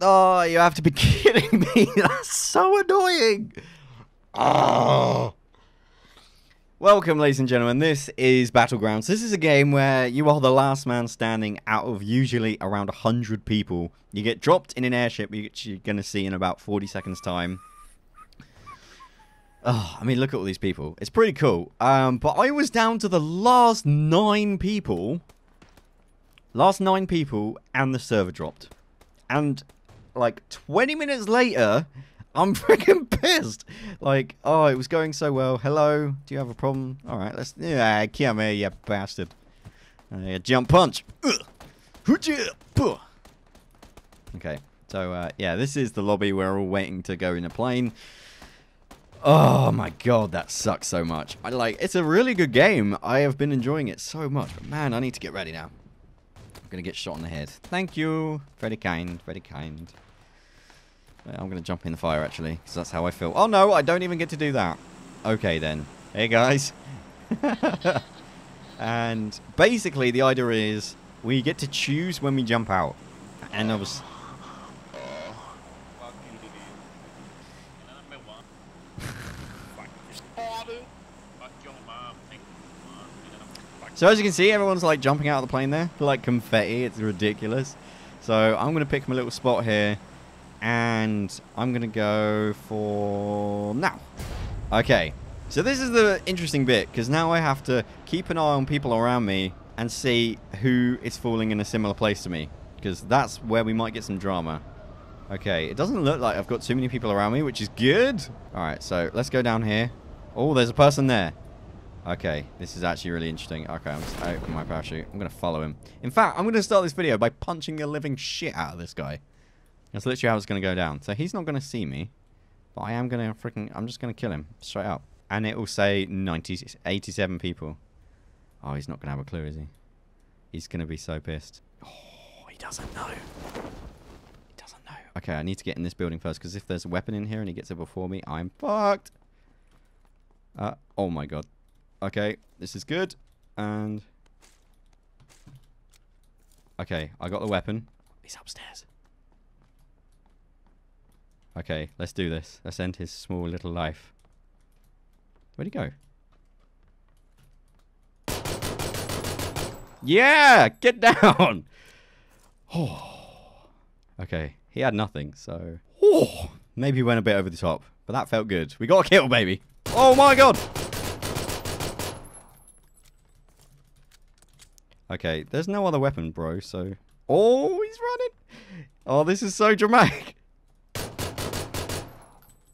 Oh, you have to be kidding me. That's so annoying. Oh. Welcome, ladies and gentlemen. This is Battlegrounds. This is a game where you are the last man standing out of usually around 100 people. You get dropped in an airship, which you're going to see in about 40 seconds' time. Oh, I mean, look at all these people. It's pretty cool. But I was down to the last 9 people. Last 9 people, and the server dropped. And, like, 20 minutes later, I'm freaking pissed. Like, oh, it was going so well. Hello, do you have a problem? All right, let's... Yeah, come here, you bastard. Jump punch. Okay, so, yeah, this is the lobby. We're all waiting to go in a plane. Oh, my God, that sucks so much. It's a really good game. I have been enjoying it so much. But, man, I need to get ready now. I'm going to get shot in the head. Thank you. Very kind. Very kind. I'm going to jump in the fire, actually, because that's how I feel. Oh, no. I don't even get to do that. Okay, then. Hey, guys. And basically, the idea is we get to choose when we jump out. And I was... So as you can see, everyone's like jumping out of the plane there, like confetti, it's ridiculous. So I'm going to pick my little spot here, and I'm going to go for now. Okay, so this is the interesting bit, because now I have to keep an eye on people around me and see who is falling in a similar place to me, because that's where we might get some drama. Okay, it doesn't look like I've got too many people around me, which is good. Alright, so let's go down here. Oh, there's a person there. Okay, this is actually really interesting. Okay, I'm just out of my parachute. I'm going to follow him. In fact, I'm going to start this video by punching the living shit out of this guy. That's literally how it's going to go down. So he's not going to see me, but I am going to freaking... I'm just going to kill him straight up. And it will say 87 people. Oh, he's not going to have a clue, is he? He's going to be so pissed. Oh, he doesn't know. He doesn't know. Okay, I need to get in this building first, because if there's a weapon in here and he gets it before me, I'm fucked. Oh my God. Okay, this is good, and... Okay, I got the weapon. He's upstairs. Okay, let's do this. Let's end his small little life. Where'd he go? Yeah! Get down! Oh. Okay, he had nothing, so... Oh, maybe he went a bit over the top, but that felt good. We got a kill, baby! Oh my God! Okay, there's no other weapon, bro, so... Oh, he's running! Oh, this is so dramatic!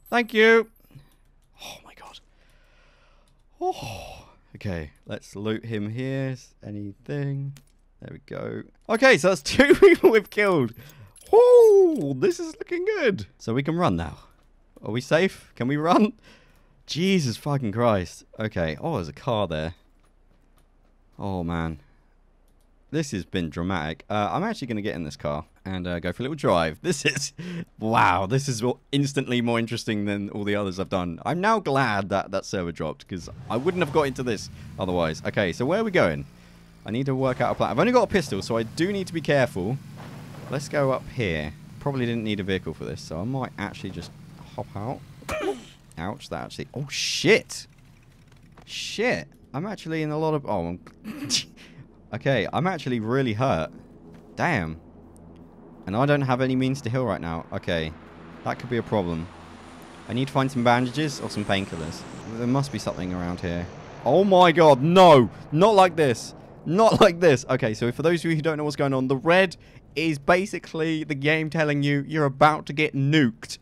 Thank you! Oh, my God. Oh. Okay, let's loot him here. Anything? There we go. Okay, so that's 2 people we've killed. Oh, this is looking good. So we can run now. Are we safe? Can we run? Jesus fucking Christ. Okay, oh, there's a car there. Oh, man. This has been dramatic. I'm actually going to get in this car and go for a little drive. This is... Wow, this is instantly more interesting than all the others I've done. I'm now glad that that server dropped, because I wouldn't have got into this otherwise. Okay, so where are we going? I need to work out a plan. I've only got a pistol, so I do need to be careful. Let's go up here. Probably didn't need a vehicle for this, so I might actually just hop out. Ouch, that actually... Oh, shit! Shit! I'm actually in a lot of... Oh, I'm... Okay, I'm actually really hurt. Damn. And I don't have any means to heal right now. Okay, that could be a problem. I need to find some bandages or some painkillers. There must be something around here. Oh my God, no! Not like this! Not like this! Okay, so for those of you who don't know what's going on, the red is basically the game telling you you're about to get nuked.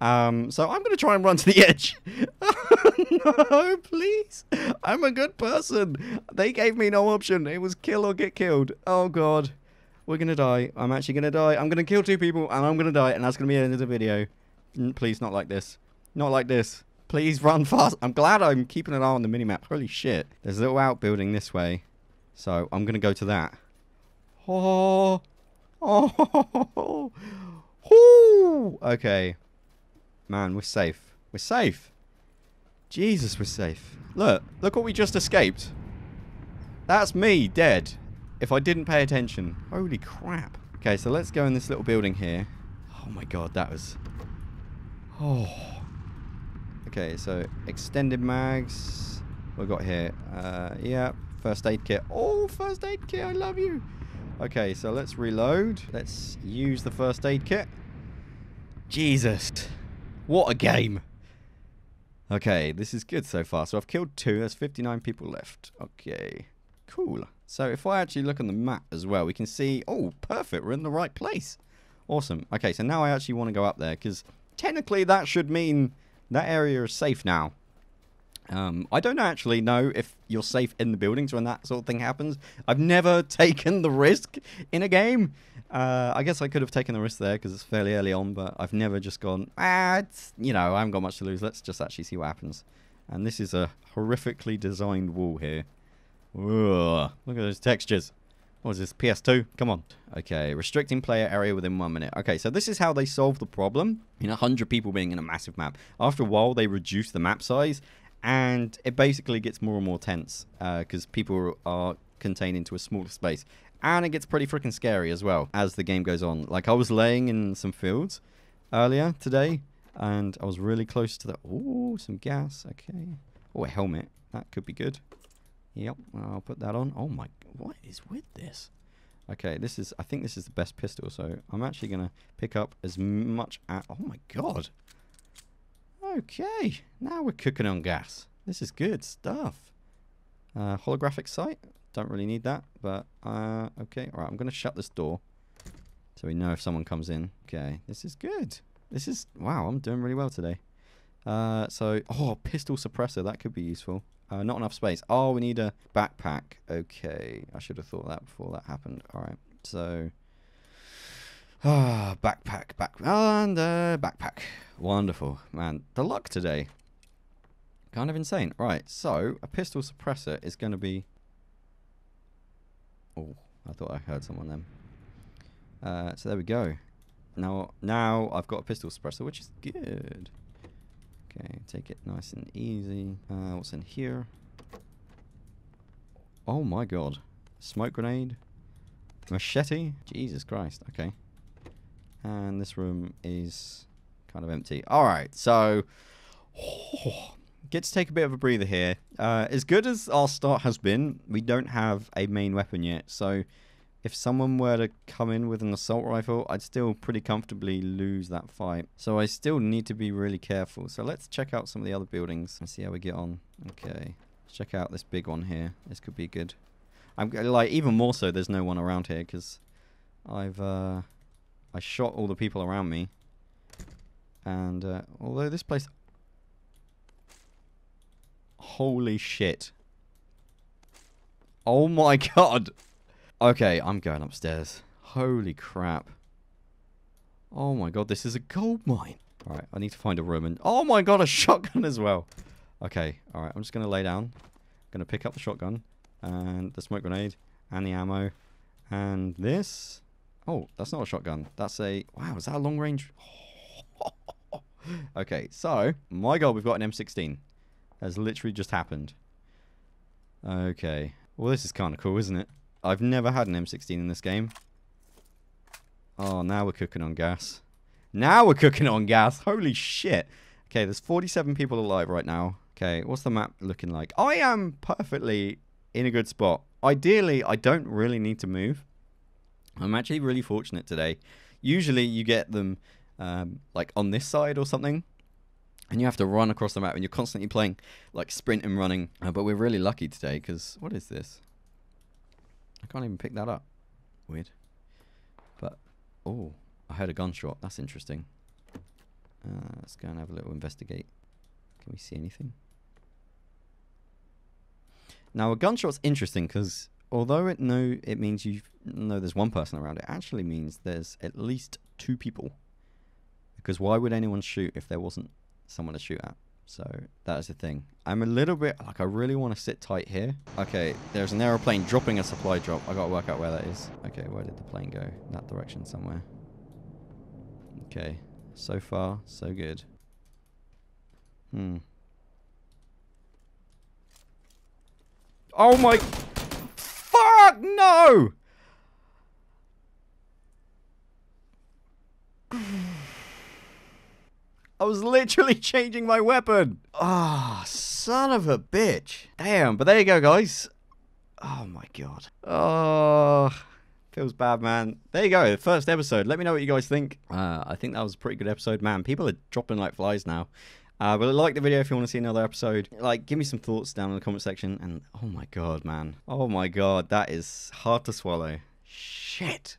So I'm going to try and run to the edge. No, please. I'm a good person. They gave me no option. It was kill or get killed. Oh, God. We're going to die. I'm actually going to die. I'm going to kill 2 people, and I'm going to die, and that's going to be the end of the video. Please, not like this. Not like this. Please run fast. I'm glad I'm keeping an eye on the minimap. Holy shit. There's a little outbuilding this way, so I'm going to go to that. Oh. Oh. Oh. Okay. Man, we're safe. We're safe. Jesus, we're safe. Look. Look what we just escaped. That's me, dead. If I didn't pay attention. Holy crap. Okay, so let's go in this little building here. Oh my god, that was... Oh. Okay, so extended mags. We've got here. Yeah, first aid kit. Oh, first aid kit, I love you. Okay, so let's reload. Let's use the first aid kit. Jesus. What a game. Okay, this is good so far. So I've killed 2. There's 59 people left. Okay, cool. So if I actually look on the map as well, we can see... Oh, perfect. We're in the right place. Awesome. Okay, so now I actually want to go up there because technically that should mean that area is safe now. I don't actually know if you're safe in the buildings when that sort of thing happens. I've never taken the risk in a game. I guess I could have taken the risk there because it's fairly early on, but I've never just gone, it's, you know, I haven't got much to lose. Let's just actually see what happens. And this is a horrifically designed wall here. Ugh, look at those textures. What is this, PS2? Come on. Okay, restricting player area within 1 minute. Okay, so this is how they solve the problem in 100 people being in a massive map. After a while, they reduce the map size, and it basically gets more and more tense because people are contained into a smaller space. And it gets pretty freaking scary as well as the game goes on. Like, I was laying in some fields earlier today, and I was really close to the... Oh, some gas. Okay. Oh, a helmet. That could be good. Yep, I'll put that on. Oh my... What is with this? Okay, this is... I think this is the best pistol, so I'm actually going to pick up as much... Oh my god. Okay, now we're cooking on gas. This is good stuff. Holographic sight. Don't really need that, but okay. All right, I'm going to shut this door so we know if someone comes in. Okay, this is good. This is... Wow, I'm doing really well today. So... Oh, pistol suppressor. That could be useful. Not enough space. Oh, we need a backpack. Okay, I should have thought that before that happened. All right, so... backpack. Wonderful. Man, the luck today. Kind of insane. Right, so a pistol suppressor is going to be... Oh, I thought I heard someone then. So there we go. Now I've got a pistol suppressor, which is good. Okay, take it nice and easy. What's in here? Oh my god. Smoke grenade. Machete. Jesus Christ. Okay. And this room is kind of empty. Alright, so... Oh, get to take a bit of a breather here. As good as our start has been, we don't have a main weapon yet. So if someone were to come in with an assault rifle, I'd still pretty comfortably lose that fight. So I still need to be really careful. So let's check out some of the other buildings and see how we get on. Okay, let's check out this big one here. This could be good. I'm like, even more so, there's no one around here because I've I shot all the people around me. And although this place... Holy shit. Oh my god. Okay, I'm going upstairs. Holy crap. Oh my god, this is a gold mine. Alright, I need to find a room and... Oh my god, a shotgun as well. Okay, alright, I'm just going to lay down. I'm going to pick up the shotgun and the smoke grenade and the ammo and this. Oh, that's not a shotgun. That's a... Wow, is that a long range? Okay, so, my god, we've got an M16. Has literally just happened. Okay. Well, this is kind of cool, isn't it? I've never had an M16 in this game. Oh, now we're cooking on gas. Now we're cooking on gas. Holy shit. Okay, there's 47 people alive right now. Okay, what's the map looking like? I am perfectly in a good spot. Ideally, I don't really need to move. I'm actually really fortunate today. Usually, you get them like on this side or something. And you have to run across the map, and you're constantly playing, like, sprint and running. But we're really lucky today, because... What is this? I can't even pick that up. Weird. But... Oh, I heard a gunshot. That's interesting. Let's go and have a little investigate. Can we see anything? Now, a gunshot's interesting, because... Although it means you know there's one person around, it actually means there's at least 2 people. Because why would anyone shoot if there wasn't someone to shoot at? So that is the thing. I'm a little bit like, I really want to sit tight here. Okay, there's an aeroplane dropping a supply drop. I gotta work out where that is. Okay, where did the plane go? That direction somewhere. Okay, so far so good. Oh my fuck, no. I was literally changing my weapon. Ah, son of a bitch. Damn, but there you go, guys. Oh, my God. Oh, feels bad, man. There you go, the first episode. Let me know what you guys think. I think that was a pretty good episode. Man, people are dropping like flies now. But like the video if you want to see another episode. Like, give me some thoughts down in the comment section. And, oh, my God, man. Oh, my God, that is hard to swallow. Shit.